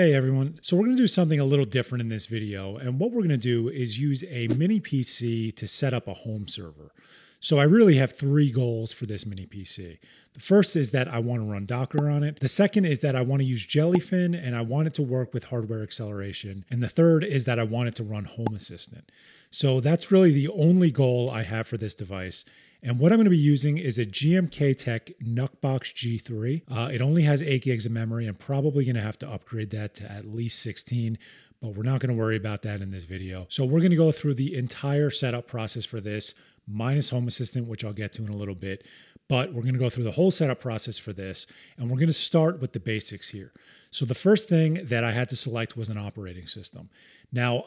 Hey everyone, so we're going to do something a little different in this video, and what we're going to do is use a mini PC to set up a home server. So I really have three goals for this mini PC. The first is that I want to run Docker on it. The second is that I want to use Jellyfin and I want it to work with hardware acceleration. And the third is that I want it to run Home Assistant. So that's really the only goal I have for this device. And what I'm going to be using is a GMK Tech NucBox G3. It only has 8 gigs of memory. I'm probably going to have to upgrade that to at least 16, but we're not going to worry about that in this video. So we're going to go through the entire setup process for this, minus Home Assistant, which I'll get to in a little bit. But we're going to go through the whole setup process for this, and we're going to start with the basics here. So the first thing that I had to select was an operating system. Now,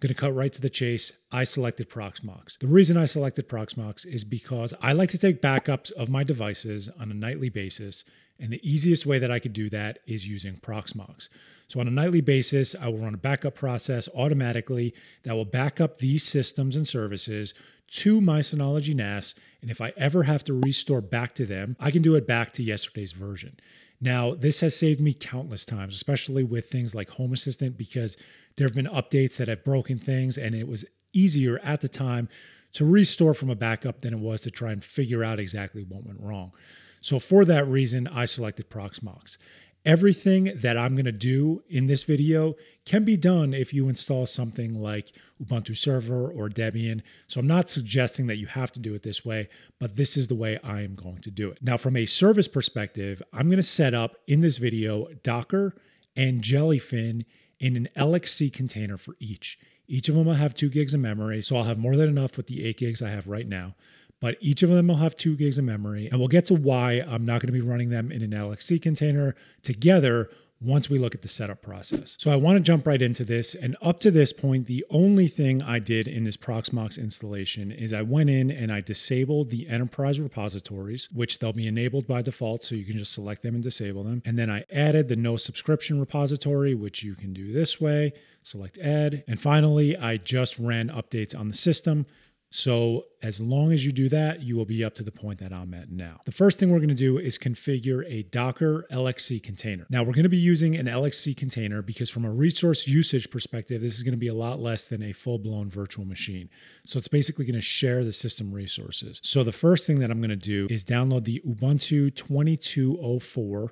going to cut right to the chase. I selected Proxmox. The reason I selected Proxmox is because I like to take backups of my devices on a nightly basis, and the easiest way that I could do that is using Proxmox. So on a nightly basis, I will run a backup process automatically that will back up these systems and services to my Synology NAS, and if I ever have to restore back to them, I can do it back to yesterday's version. Now, this has saved me countless times, especially with things like Home Assistant, because there have been updates that have broken things, and it was easier at the time to restore from a backup than it was to try and figure out exactly what went wrong. So for that reason, I selected Proxmox. Everything that I'm going to do in this video can be done if you install something like Ubuntu Server or Debian. So I'm not suggesting that you have to do it this way, but this is the way I am going to do it. Now, from a service perspective, I'm going to set up in this video Docker and Jellyfin in an LXC container for each. Each of them will have 2 gigs of memory, so I'll have more than enough with the 8 gigs I have right now. But each of them will have 2 gigs of memory, and we'll get to why I'm not going to be running them in an LXC container together once we look at the setup process. So I want to jump right into this, and up to this point, the only thing I did in this Proxmox installation is I went in and I disabled the enterprise repositories, which they'll be enabled by default, so you can just select them and disable them. And then I added the no subscription repository, which you can do this way, select add. And finally, I just ran updates on the system. So as long as you do that, you will be up to the point that I'm at now. The first thing we're going to do is configure a Docker LXC container. Now we're going to be using an LXC container because from a resource usage perspective, this is going to be a lot less than a full-blown virtual machine. So it's basically going to share the system resources. So the first thing that I'm going to do is download the Ubuntu 22.04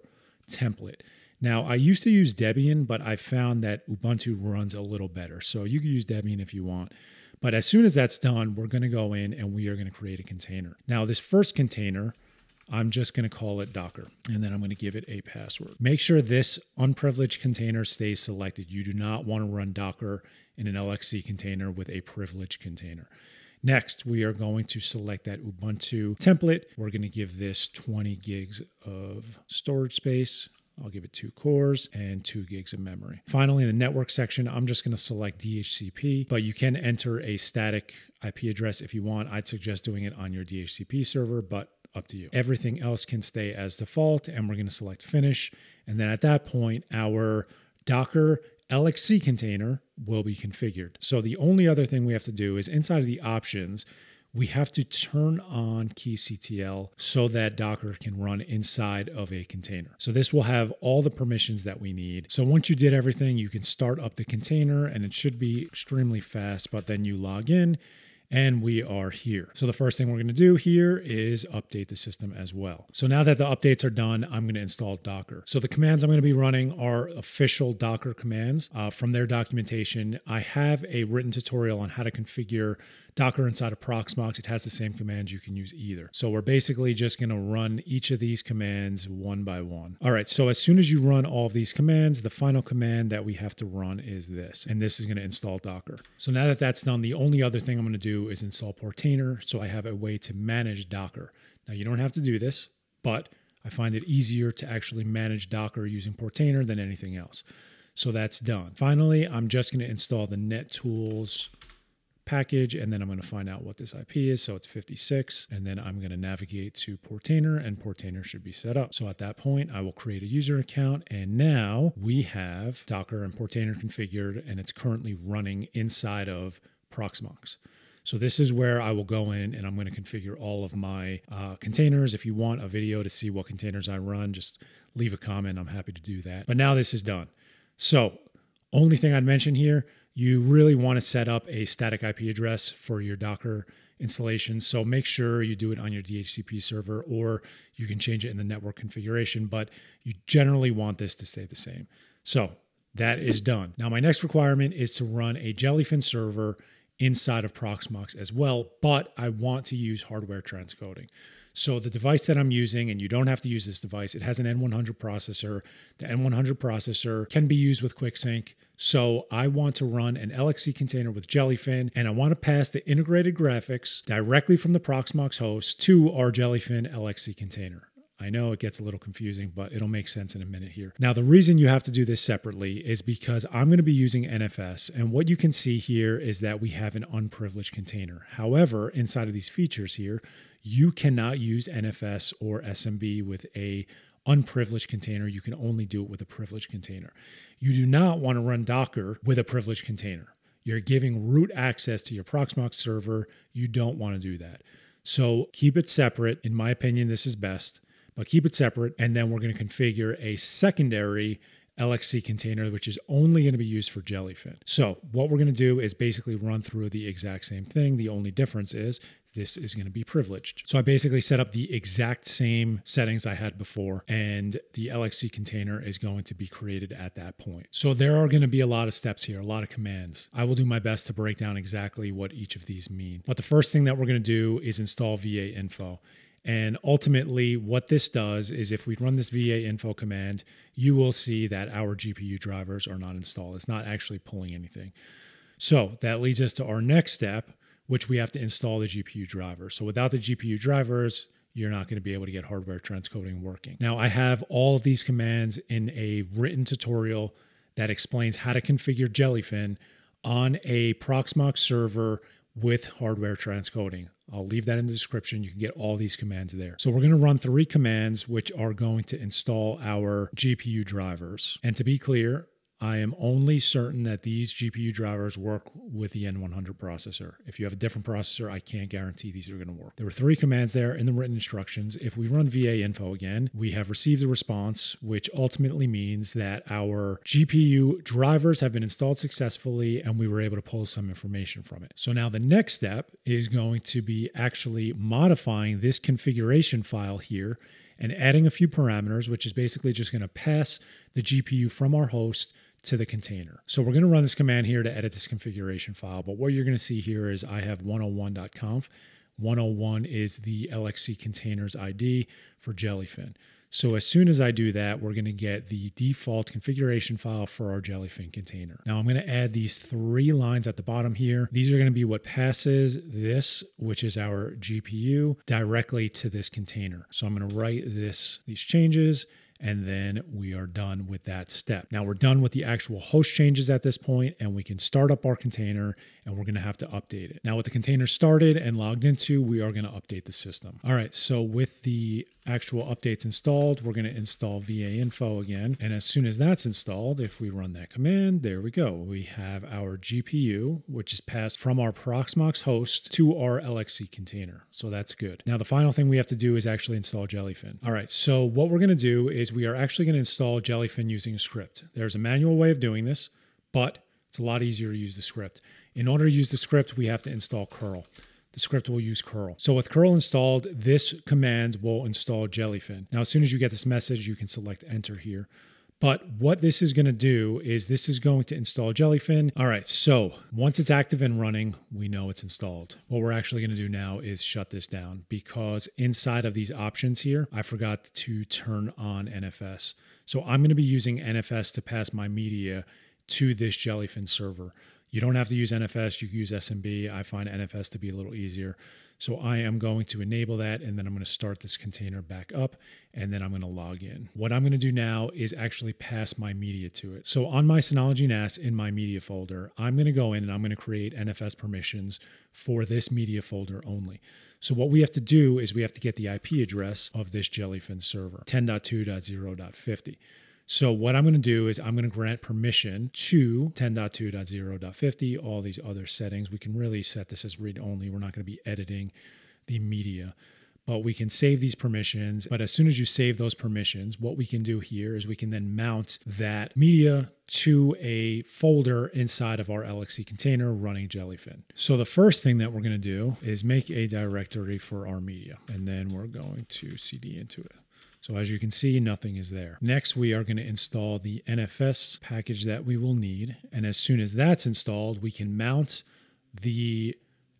template. Now, I used to use Debian, but I found that Ubuntu runs a little better. So you can use Debian if you want. But as soon as that's done, we're going to go in and we are going to create a container. Now, this first container, I'm just going to call it Docker, and then I'm going to give it a password. Make sure this unprivileged container stays selected. You do not want to run Docker in an LXC container with a privileged container. Next, we are going to select that Ubuntu template. We're going to give this 20 gigs of storage space. I'll give it 2 cores and 2 gigs of memory. Finally, in the network section, I'm just going to select DHCP, but you can enter a static IP address if you want. I'd suggest doing it on your DHCP server, but up to you. Everything else can stay as default, and we're going to select finish. And then at that point, our Docker LXC container will be configured. So the only other thing we have to do is inside of the options, we have to turn on kubectl so that Docker can run inside of a container. So this will have all the permissions that we need. So once you did everything, you can start up the container and it should be extremely fast, but then you log in and we are here. So the first thing we're going to do here is update the system as well. So now that the updates are done, I'm going to install Docker. So the commands I'm going to be running are official Docker commands from their documentation. I have a written tutorial on how to configure Docker inside of Proxmox. It has the same commands. You can use either. So we're basically just going to run each of these commands one by one. All right. So as soon as you run all of these commands, the final command that we have to run is this, and this is going to install Docker. So now that that's done, the only other thing I'm going to do is install Portainer. So I have a way to manage Docker. Now you don't have to do this, but I find it easier to actually manage Docker using Portainer than anything else. So that's done. Finally, I'm just going to install the NetTools package, and then I'm going to find out what this IP is. So it's 56, and then I'm going to navigate to Portainer, and Portainer should be set up. So at that point, I will create a user account, and now we have Docker and Portainer configured, and it's currently running inside of Proxmox. So this is where I will go in and I'm going to configure all of my containers. If you want a video to see what containers I run, just leave a comment. I'm happy to do that. But now this is done. So only thing I'd mention here, you really want to set up a static IP address for your Docker installation. So make sure you do it on your DHCP server, or you can change it in the network configuration, but you generally want this to stay the same. So that is done. Now my next requirement is to run a Jellyfin server inside of Proxmox as well, but I want to use hardware transcoding. So the device that I'm using, and you don't have to use this device, it has an N100 processor. The N100 processor can be used with QuickSync. So I want to run an LXC container with Jellyfin, and I want to pass the integrated graphics directly from the Proxmox host to our Jellyfin LXC container. I know it gets a little confusing, but it'll make sense in a minute here. Now, the reason you have to do this separately is because I'm going to be using NFS. And what you can see here is that we have an unprivileged container. However, inside of these features here, you cannot use NFS or SMB with a unprivileged container. You can only do it with a privileged container. You do not want to run Docker with a privileged container. You're giving root access to your Proxmox server. You don't want to do that. So keep it separate. In my opinion, this is best. But keep it separate, and then we're going to configure a secondary LXC container, which is only going to be used for Jellyfin. So what we're going to do is basically run through the exact same thing. The only difference is this is going to be privileged. So I basically set up the exact same settings I had before, and the LXC container is going to be created at that point. So there are going to be a lot of steps here, a lot of commands. I will do my best to break down exactly what each of these mean. But the first thing that we're going to do is install VA info. And ultimately what this does is if we run this VA info command, you will see that our GPU drivers are not installed. It's not actually pulling anything. So that leads us to our next step, which we have to install the GPU driver. So without the GPU drivers, you're not going to be able to get hardware transcoding working. Now I have all of these commands in a written tutorial that explains how to configure Jellyfin on a Proxmox server with hardware transcoding. I'll leave that in the description. You can get all these commands there. So we're going to run three commands, which are going to install our GPU drivers. And to be clear, I am only certain that these GPU drivers work with the N100 processor. If you have a different processor, I can't guarantee these are going to work. There were three commands there in the written instructions. If we run VA info again, we have received a response, which ultimately means that our GPU drivers have been installed successfully and we were able to pull some information from it. So now the next step is going to be actually modifying this configuration file here and adding a few parameters, which is basically just going to pass the GPU from our host to the container. So we're going to run this command here to edit this configuration file. But what you're going to see here is I have 101.conf. 101 is the LXC container's ID for Jellyfin. So as soon as I do that, we're going to get the default configuration file for our Jellyfin container. Now I'm going to add these three lines at the bottom here. These are going to be what passes this, which is our GPU, directly to this container. So I'm going to write these changes, and then we are done with that step. Now we're done with the actual host changes at this point, and we can start up our container, and we're going to have to update it. Now with the container started and logged into, we are going to update the system. All right, so with the actual updates installed, we're going to install VA info again. And as soon as that's installed, if we run that command, there we go. We have our GPU, which is passed from our Proxmox host to our LXC container. So that's good. Now the final thing we have to do is actually install Jellyfin. All right, so what we're going to do is we are actually going to install Jellyfin using a script. There's a manual way of doing this, but it's a lot easier to use the script. In order to use the script, we have to install curl. The script will use curl. So with curl installed, this command will install Jellyfin. Now, as soon as you get this message, you can select enter here. But what this is going to do is this is going to install Jellyfin. All right, so once it's active and running, we know it's installed. What we're actually going to do now is shut this down, because inside of these options here, I forgot to turn on NFS. So I'm going to be using NFS to pass my media to this Jellyfin server. You don't have to use NFS, you can use SMB. I find NFS to be a little easier. So I am going to enable that, and then I'm going to start this container back up, and then I'm going to log in. What I'm going to do now is actually pass my media to it. So on my Synology NAS in my media folder, I'm going to go in and I'm going to create NFS permissions for this media folder only. So what we have to do is we have to get the IP address of this Jellyfin server, 10.2.0.50. So what I'm going to do is I'm going to grant permission to 10.2.0.50, all these other settings. We can really set this as read only. We're not going to be editing the media. but we can save these permissions. But as soon as you save those permissions, what we can do here is we can then mount that media to a folder inside of our LXC container running Jellyfin. So the first thing that we're going to do is make a directory for our media, and then we're going to cd into it. So as you can see, nothing is there. Next, we are going to install the NFS package that we will need. And as soon as that's installed, we can mount the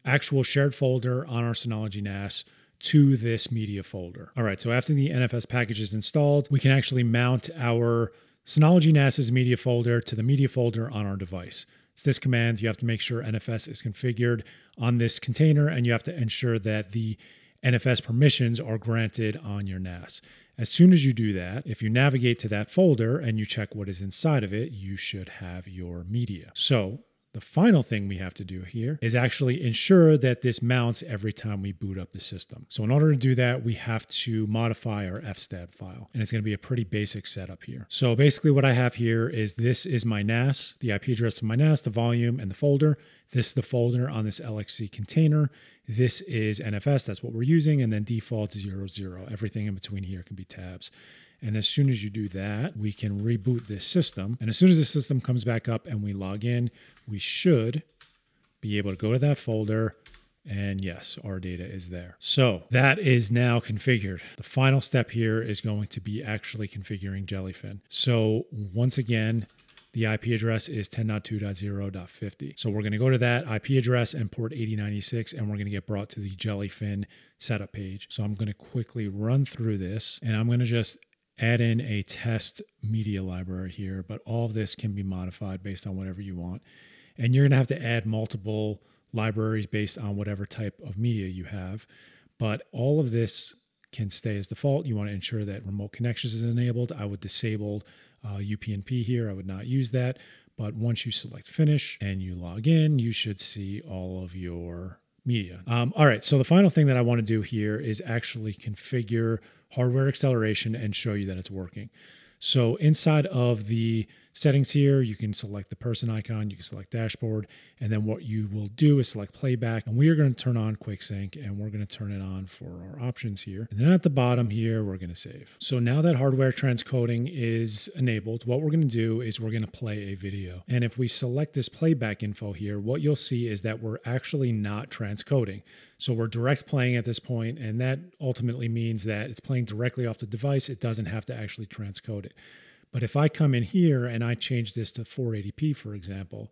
actual shared folder on our Synology NAS to this media folder. All right, so after the NFS package is installed, we can actually mount our Synology NAS's media folder to the media folder on our device. It's this command. You have to make sure NFS is configured on this container, and you have to ensure that the NFS permissions are granted on your NAS. As soon as you do that, if you navigate to that folder and you check what is inside of it, you should have your media. So the final thing we have to do here is actually ensure that this mounts every time we boot up the system. So in order to do that, we have to modify our fstab file, and it's going to be a pretty basic setup here. So basically what I have here is this is my NAS, the IP address of my NAS, the volume, and the folder. This is the folder on this LXC container. This is NFS, that's what we're using, and then default 00. Everything in between here can be tabs. And as soon as you do that, we can reboot this system. And as soon as the system comes back up and we log in, we should be able to go to that folder. And yes, our data is there. So that is now configured. The final step here is going to be actually configuring Jellyfin. So once again, the IP address is 10.2.0.50. So we're going to go to that IP address and port 8096, and we're going to get brought to the Jellyfin setup page. So I'm going to quickly run through this, and I'm going to just add in a test media library here, but all of this can be modified based on whatever you want. And you're gonna have to add multiple libraries based on whatever type of media you have, but all of this can stay as default. You wanna ensure that remote connections is enabled. I would disable UPnP here, I would not use that. But once you select finish and you log in, you should see all of your media. All right, so the final thing that I wanna do here is actually configure hardware acceleration and show you that it's working. So inside of the settings here, you can select the person icon, you can select dashboard, and then what you will do is select playback, and we are going to turn on QuickSync, and we're going to turn it on for our options here. And then at the bottom here, we're going to save. So now that hardware transcoding is enabled, what we're going to do is we're going to play a video. And if we select this playback info here, what you'll see is that we're actually not transcoding. So we're direct playing at this point, and that ultimately means that it's playing directly off the device. It doesn't have to actually transcode it. But if I come in here and I change this to 480p, for example,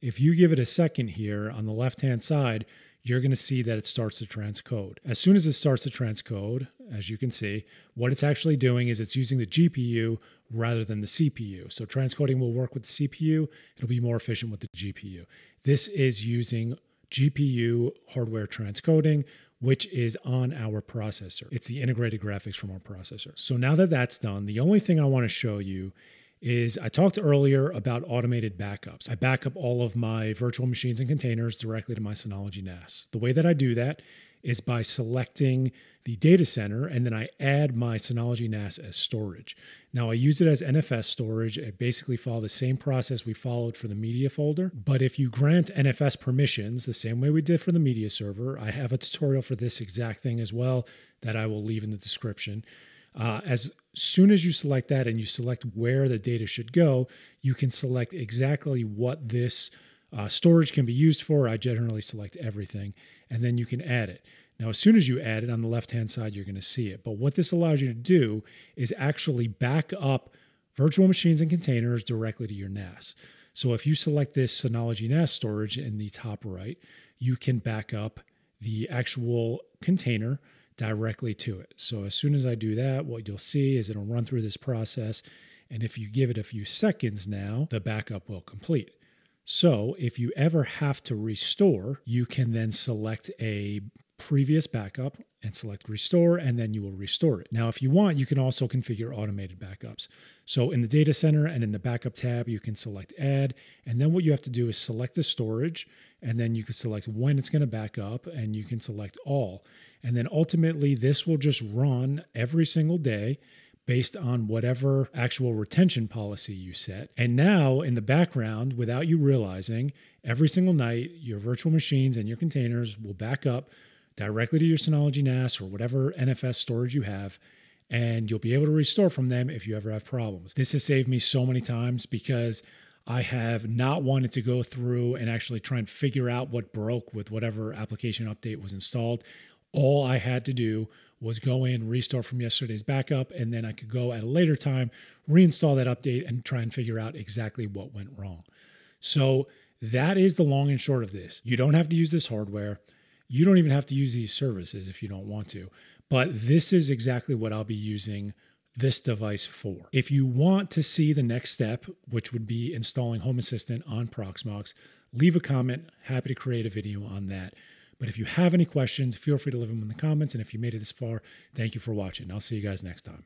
if you give it a second here on the left-hand side, you're going to see that it starts to transcode. As soon as it starts to transcode, as you can see, what it's actually doing is it's using the GPU rather than the CPU. So transcoding will work with the CPU. It'll be more efficient with the GPU. This is using GPU hardware transcoding, which is on our processor. It's the integrated graphics from our processor. So now that that's done, the only thing I want to show you is I talked earlier about automated backups. I back up all of my virtual machines and containers directly to my Synology NAS. The way that I do that is by selecting the data center, and then I add my Synology NAS as storage. Now I use it as NFS storage. I basically follow the same process we followed for the media folder, but if you grant NFS permissions the same way we did for the media server, I have a tutorial for this exact thing as well that I will leave in the description. As soon as you select that and you select where the data should go, you can select exactly what this storage can be used for. I generally select everything, and then you can add it. Now, as soon as you add it on the left-hand side, you're going to see it. But what this allows you to do is actually back up virtual machines and containers directly to your NAS. So if you select this Synology NAS storage in the top right, you can back up the actual container directly to it. So as soon as I do that, what you'll see is it'll run through this process. And if you give it a few seconds now, the backup will complete. So if you ever have to restore, you can then select a previous backup and select restore, and then you will restore it. Now, if you want, you can also configure automated backups. So in the data center and in the backup tab, you can select add, and then what you have to do is select the storage, and then you can select when it's going to back up, and you can select all. And then ultimately, this will just run every single day based on whatever actual retention policy you set. And now in the background, without you realizing, every single night, your virtual machines and your containers will back up directly to your Synology NAS or whatever NFS storage you have, and you'll be able to restore from them if you ever have problems. This has saved me so many times because I have not wanted to go through and actually try and figure out what broke with whatever application update was installed. All I had to do was go in, restore from yesterday's backup, and then I could go at a later time, reinstall that update and try and figure out exactly what went wrong. So that is the long and short of this. You don't have to use this hardware. You don't even have to use these services if you don't want to, but this is exactly what I'll be using this device for. If you want to see the next step, which would be installing Home Assistant on Proxmox, leave a comment. Happy to create a video on that. But if you have any questions, feel free to leave them in the comments. And if you made it this far, thank you for watching. I'll see you guys next time.